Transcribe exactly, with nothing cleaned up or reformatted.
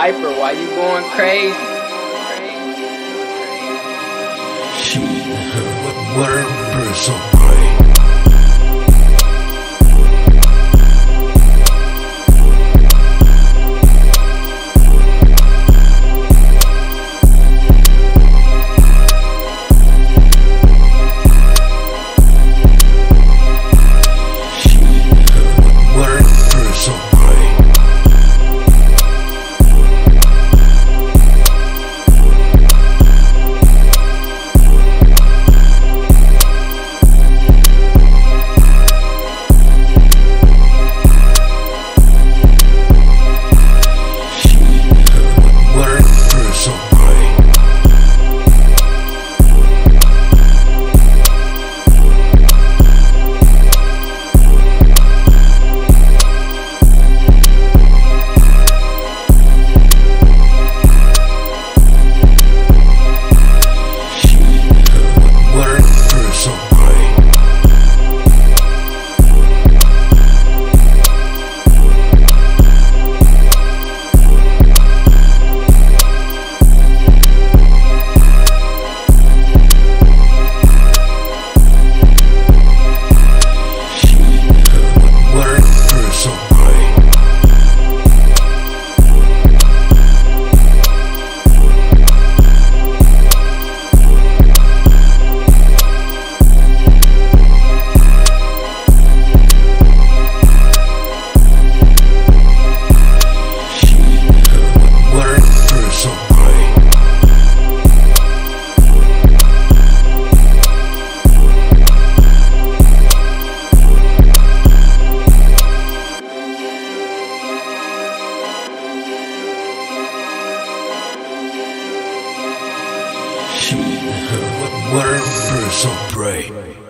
Hyper, why you going crazy? She heard whatever so great. She heard what word birds of prey.